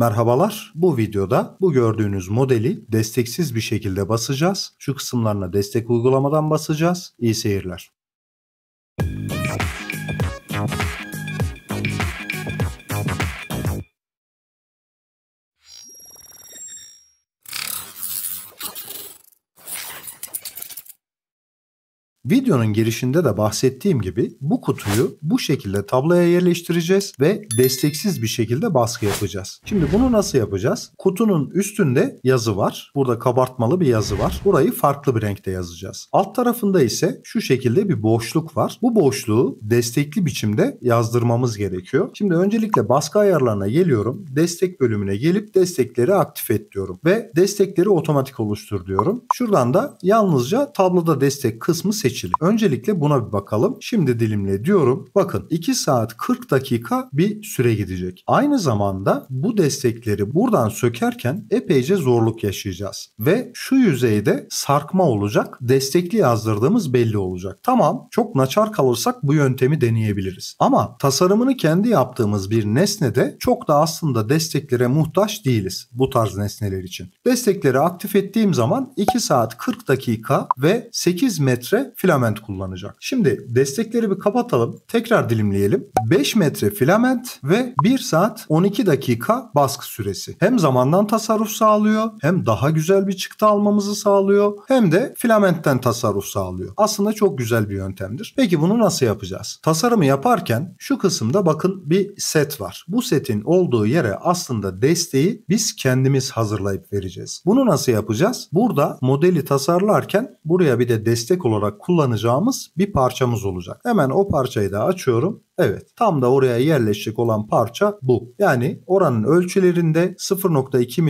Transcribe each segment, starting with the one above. Merhabalar, bu videoda bu gördüğünüz modeli desteksiz bir şekilde basacağız. Şu kısımlarına destek uygulamadan basacağız. İyi seyirler. Videonun girişinde de bahsettiğim gibi bu kutuyu bu şekilde tabloya yerleştireceğiz ve desteksiz bir şekilde baskı yapacağız. Şimdi bunu nasıl yapacağız? Kutunun üstünde yazı var. Burada kabartmalı bir yazı var. Burayı farklı bir renkte yazacağız. Alt tarafında ise şu şekilde bir boşluk var. Bu boşluğu destekli biçimde yazdırmamız gerekiyor. Şimdi öncelikle baskı ayarlarına geliyorum. Destek bölümüne gelip destekleri aktif et diyorum. Ve destekleri otomatik oluştur diyorum. Şuradan da yalnızca tabloda destek kısmı seçiyorum. Öncelikle buna bir bakalım. Şimdi dilimle diyorum. Bakın 2 saat 40 dakika bir süre gidecek. Aynı zamanda bu destekleri buradan sökerken epeyce zorluk yaşayacağız. Ve şu yüzeyde sarkma olacak. Destekli yazdırdığımız belli olacak. Tamam, çok naçar kalırsak bu yöntemi deneyebiliriz. Ama tasarımını kendi yaptığımız bir nesnede çok da aslında desteklere muhtaç değiliz. Bu tarz nesneler için. Destekleri aktif ettiğim zaman 2 saat 40 dakika ve 8 metre filament kullanacak. Şimdi destekleri bir kapatalım. Tekrar dilimleyelim. 5 metre filament ve 1 saat 12 dakika baskı süresi. Hem zamandan tasarruf sağlıyor, hem daha güzel bir çıktı almamızı sağlıyor, hem de filamentten tasarruf sağlıyor. Aslında çok güzel bir yöntemdir. Peki bunu nasıl yapacağız? Tasarımı yaparken şu kısımda bakın bir set var. Bu setin olduğu yere aslında desteği biz kendimiz hazırlayıp vereceğiz. Bunu nasıl yapacağız? Burada modeli tasarlarken buraya bir de destek olarak kullanacağımız bir parçamız olacak. Hemen o parçayı da açıyorum. Evet, tam da oraya yerleşecek olan parça bu. Yani oranın ölçülerinde 0.2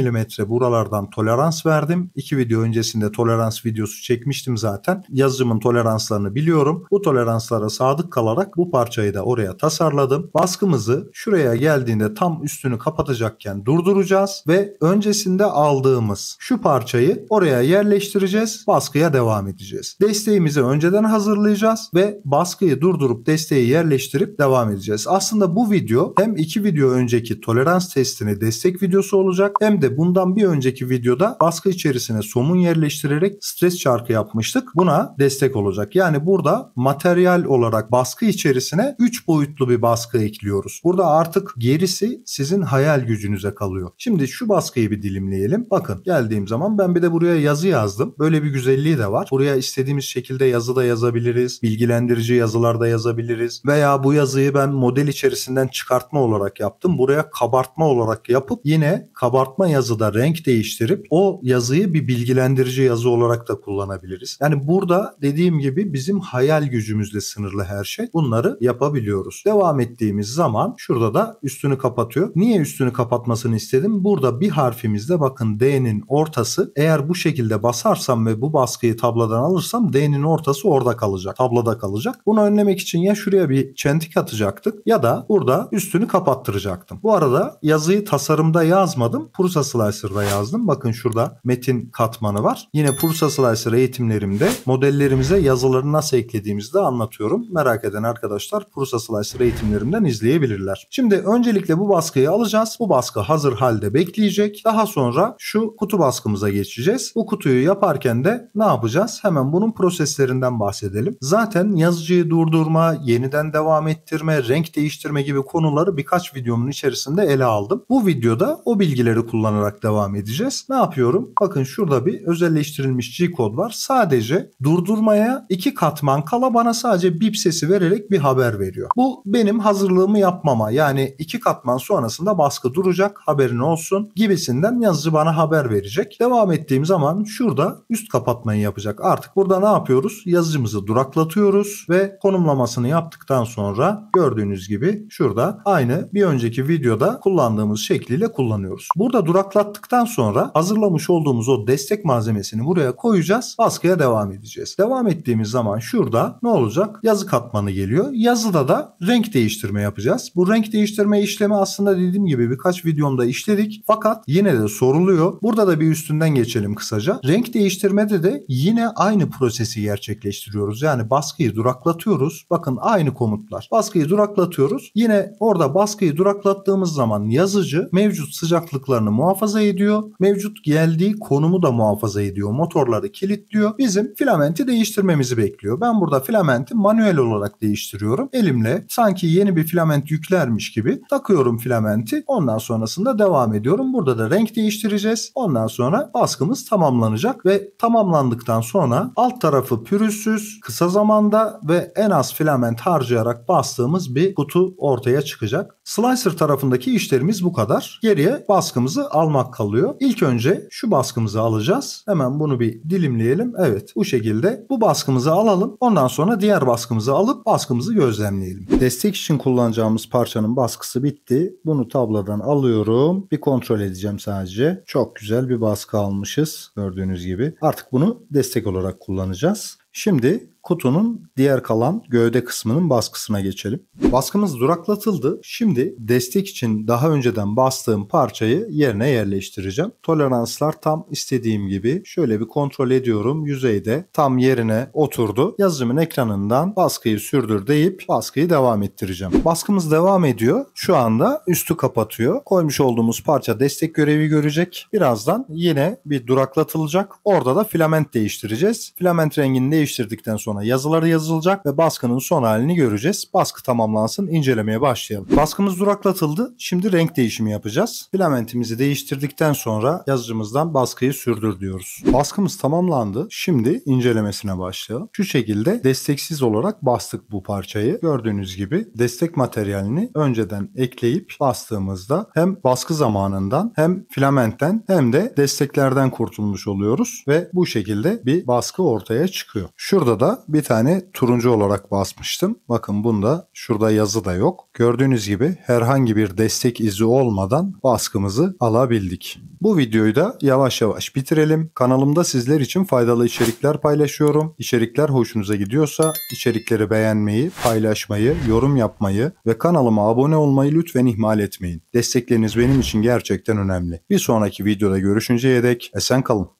mm buralardan tolerans verdim. 2 video öncesinde tolerans videosu çekmiştim zaten. Yazıcımın toleranslarını biliyorum. Bu toleranslara sadık kalarak bu parçayı da oraya tasarladım. Baskımızı şuraya geldiğinde tam üstünü kapatacakken durduracağız ve öncesinde aldığımız şu parçayı oraya yerleştireceğiz. Baskıya devam edeceğiz. Desteğimizi önceden hazırlayacağız ve baskıyı durdurup desteği yerleştirip devam edeceğiz. Aslında bu video hem 2 video önceki tolerans testine destek videosu olacak, hem de bundan bir önceki videoda baskı içerisine somun yerleştirerek stres çarkı yapmıştık. Buna destek olacak. Yani burada materyal olarak baskı içerisine 3 boyutlu bir baskı ekliyoruz. Burada artık gerisi sizin hayal gücünüze kalıyor. Şimdi şu baskıyı bir dilimleyelim. Bakın geldiğim zaman ben bir de buraya yazı yazdım. Böyle bir güzelliği de var. Buraya istediğimiz şekilde yazı da yazabiliriz. Bilgilendirici yazılar da yazabiliriz. Veya bu yazıyı ben model içerisinden çıkartma olarak yaptım. Buraya kabartma olarak yapıp yine kabartma yazıda renk değiştirip o yazıyı bir bilgilendirici yazı olarak da kullanabiliriz. Yani burada dediğim gibi bizim hayal gücümüzle sınırlı her şey. Bunları yapabiliyoruz. Devam ettiğimiz zaman şurada da üstünü kapatıyor. Niye üstünü kapatmasını istedim? Burada bir harfimizde bakın D'nin ortası. Eğer bu şekilde basarsam ve bu baskıyı tabladan alırsam D'nin ortası orada kalacak. Tabloda kalacak. Bunu önlemek için ya şuraya bir çentik atacaktık ya da burada üstünü kapattıracaktım. Bu arada yazıyı tasarımda yazmadım. Prusa Slicer'da yazdım. Bakın şurada metin katmanı var. Yine Prusa Slicer eğitimlerimde modellerimize yazıları nasıl eklediğimizi de anlatıyorum. Merak eden arkadaşlar Prusa Slicer eğitimlerimden izleyebilirler. Şimdi öncelikle bu baskıyı alacağız. Bu baskı hazır halde bekleyecek. Daha sonra şu kutu baskımıza geçeceğiz. Bu kutuyu yaparken de ne yapacağız? Hemen bunun proseslerinden bahsedelim. Zaten yazıcıyı durdurma, yeniden devam et, renk değiştirme gibi konuları birkaç videomun içerisinde ele aldım. Bu videoda o bilgileri kullanarak devam edeceğiz. Ne yapıyorum? Bakın şurada bir özelleştirilmiş G-kod var. Sadece durdurmaya 2 katman kala bana sadece bip sesi vererek bir haber veriyor. Bu benim hazırlığımı yapmama, yani 2 katman sonrasında baskı duracak, haberin olsun gibisinden yazıcı bana haber verecek. Devam ettiğim zaman şurada üst kapatmayı yapacak. Artık burada ne yapıyoruz? Yazıcımızı duraklatıyoruz ve konumlamasını yaptıktan sonra gördüğünüz gibi şurada aynı bir önceki videoda kullandığımız şekliyle kullanıyoruz. Burada duraklattıktan sonra hazırlamış olduğumuz o destek malzemesini buraya koyacağız. Baskıya devam edeceğiz. Devam ettiğimiz zaman şurada ne olacak? Yazı katmanı geliyor. Yazıda da renk değiştirme yapacağız. Bu renk değiştirme işlemi aslında dediğim gibi birkaç videomda işledik. Fakat yine de soruluyor. Burada da bir üstünden geçelim kısaca. Renk değiştirmede de yine aynı prosesi gerçekleştiriyoruz. Yani baskıyı duraklatıyoruz. Bakın aynı komutlar. baskıyı duraklatıyoruz. Yine orada baskıyı duraklattığımız zaman yazıcı mevcut sıcaklıklarını muhafaza ediyor. Mevcut geldiği konumu da muhafaza ediyor. Motorları kilitliyor. Bizim filamenti değiştirmemizi bekliyor. Ben burada filamenti manuel olarak değiştiriyorum. Elimle sanki yeni bir filament yüklermiş gibi takıyorum filamenti. Ondan sonrasında devam ediyorum. Burada da renk değiştireceğiz. Ondan sonra baskımız tamamlanacak ve tamamlandıktan sonra alt tarafı pürüzsüz, kısa zamanda ve en az filament harcayarak bastığımız bir kutu ortaya çıkacak. Slicer tarafındaki işlerimiz bu kadar. Geriye baskımızı almak kalıyor. İlk önce şu baskımızı alacağız. Hemen bunu bir dilimleyelim. Evet, bu şekilde bu baskımızı alalım. Ondan sonra diğer baskımızı alıp baskımızı gözlemleyelim. Destek için kullanacağımız parçanın baskısı bitti. Bunu tabladan alıyorum. Bir kontrol edeceğim sadece. Çok güzel bir baskı almışız gördüğünüz gibi. Artık bunu destek olarak kullanacağız. Şimdi kutunun diğer kalan gövde kısmının baskısına geçelim. Baskımız duraklatıldı. Şimdi destek için daha önceden bastığım parçayı yerine yerleştireceğim. Toleranslar tam istediğim gibi. Şöyle bir kontrol ediyorum. Yüzeyde tam yerine oturdu. Yazıcımın ekranından baskıyı sürdür deyip baskıyı devam ettireceğim. Baskımız devam ediyor. Şu anda üstü kapatıyor. Koymuş olduğumuz parça destek görevi görecek. Birazdan yine bir duraklatılacak. Orada da filament değiştireceğiz. Filament rengini değiştirdikten sonra yazıları yazılacak ve baskının son halini göreceğiz. Baskı tamamlansın, incelemeye başlayalım. Baskımız duraklatıldı. Şimdi renk değişimi yapacağız. Filamentimizi değiştirdikten sonra yazıcımızdan baskıyı sürdür diyoruz. Baskımız tamamlandı. Şimdi incelemesine başlayalım. Şu şekilde desteksiz olarak bastık bu parçayı. Gördüğünüz gibi destek materyalini önceden ekleyip bastığımızda hem baskı zamanından hem filamentten hem de desteklerden kurtulmuş oluyoruz ve bu şekilde bir baskı ortaya çıkıyor. Şurada da bir tane turuncu olarak basmıştım. Bakın bunda şurada yazı da yok. Gördüğünüz gibi herhangi bir destek izi olmadan baskımızı alabildik. Bu videoyu da yavaş yavaş bitirelim. Kanalımda sizler için faydalı içerikler paylaşıyorum. İçerikler hoşunuza gidiyorsa içerikleri beğenmeyi, paylaşmayı, yorum yapmayı ve kanalıma abone olmayı lütfen ihmal etmeyin. Destekleriniz benim için gerçekten önemli. Bir sonraki videoda görüşünceye dek esen kalın.